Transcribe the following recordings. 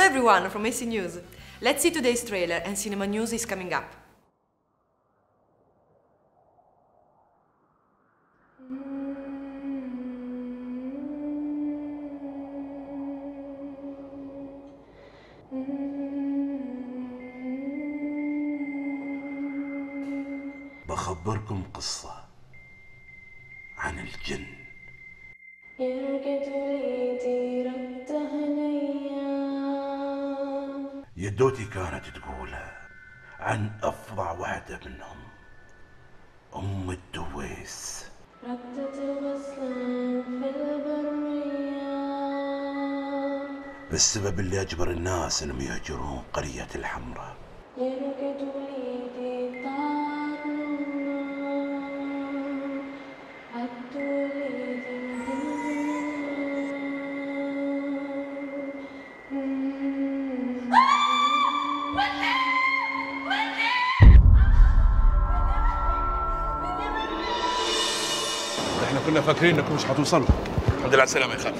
Hello everyone from AC News. Let's see today's trailer and cinema news is coming up. بخبركم قصة عن الجن. يدوتي كانت تقول عن أفظع واحدة منهم أم الدويس. السبب اللي أجبر الناس إنهم يهجرون قرية الحمراء. احنا كنا فاكرين انكم مش هتوصلوا. الحمد لله على السلامه يا خالد.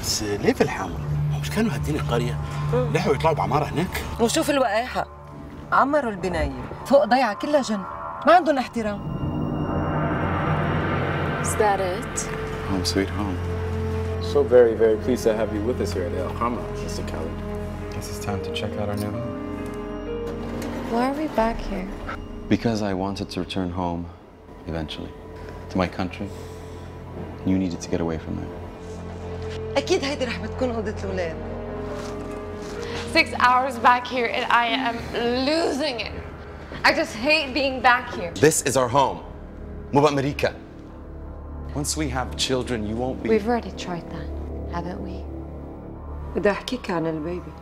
بس ليه في الحمراء؟ مش كانوا هادين القريه؟ لحقوا يطلعوا بعماره هناك؟ وشوف الوقاحه، عمروا البنايه فوق ضيعه كلها جن، ما عندهم احترام. Is that it? Home sweet home. So very, very pleased to have you with us here at El Khama, Mr. Khaled. Guess it's time to check out our new home. Why are we back here? Because I wanted to return home eventually. To my country. You needed to get away from there. أكيد هيدي رح بتكون قضية الولاد. 6 hours back here and I am losing it. I just hate being back here. This is our home. Move America. Once we have children, you won't be. We've already tried that, haven't we? بدي أحكيك عن البيبي.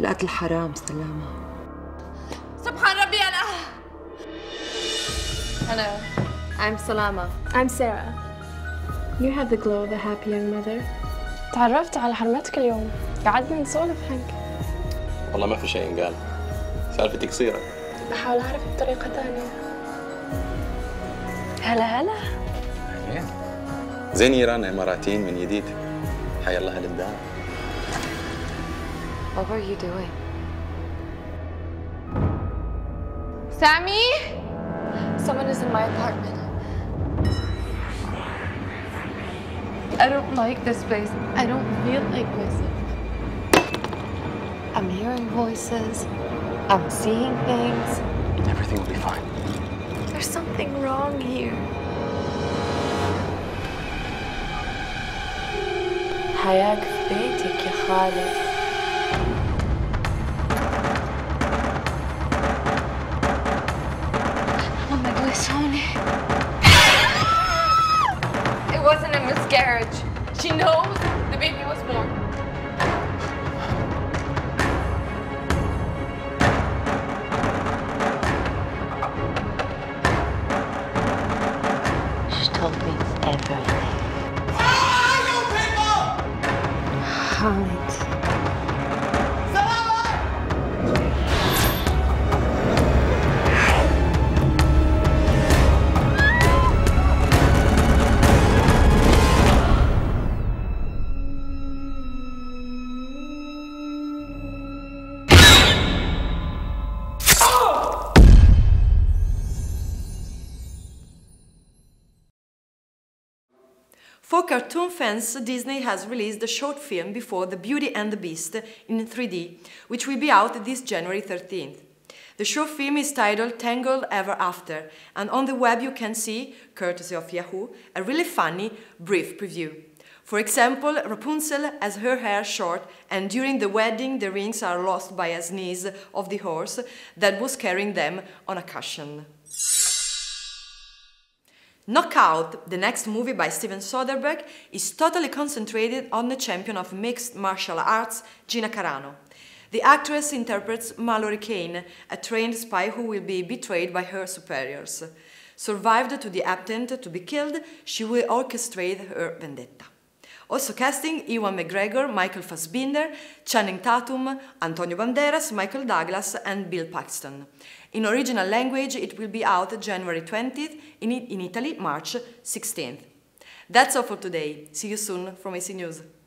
القتل حرام سلامة. سبحان ربي الأعلى. Hello. I'm Salama. I'm Sarah. You have the glow of a happy young mother. تعرفت على حرمتك اليوم. قعدنا نسولف عنك. والله ما في شيء ينقال. سالفتي قصيرة. بحاول أعرف بطريقة ثانية. هلا هلا. أهلين. زين إيران إماراتيين من جديد. حيا الله هالإبداع. What were you doing? Sammy? Someone is in my apartment. I don't like this place. I don't feel like this. I'm hearing voices. I'm seeing things. Everything will be fine. There's something wrong here. حياك في بيتك يا خالد. ماما دويس هوني. It wasn't a miscarriage. She knows the baby was born. She told me everything. Ah, you people! Hamid. For cartoon fans, Disney has released a short film before The Beauty and the Beast in 3D, which will be out this January 13th. The short film is titled Tangled Ever After, and on the web you can see, courtesy of Yahoo, a really funny, brief preview. For example, Rapunzel has her hair short, and during the wedding the rings are lost by a sneeze of the horse that was carrying them on a cushion. Knockout, the next movie by Steven Soderbergh, is totally concentrated on the champion of mixed martial arts, Gina Carano. The actress interprets Mallory Kane, a trained spy who will be betrayed by her superiors. Survived to the attempt to be killed, she will orchestrate her vendetta. Also casting Ewan McGregor, Michael Fassbender, Channing Tatum, Antonio Banderas, Michael Douglas and Bill Paxton. In original language, it will be out January 20th, in Italy, March 16th. That's all for today. See you soon from AC News.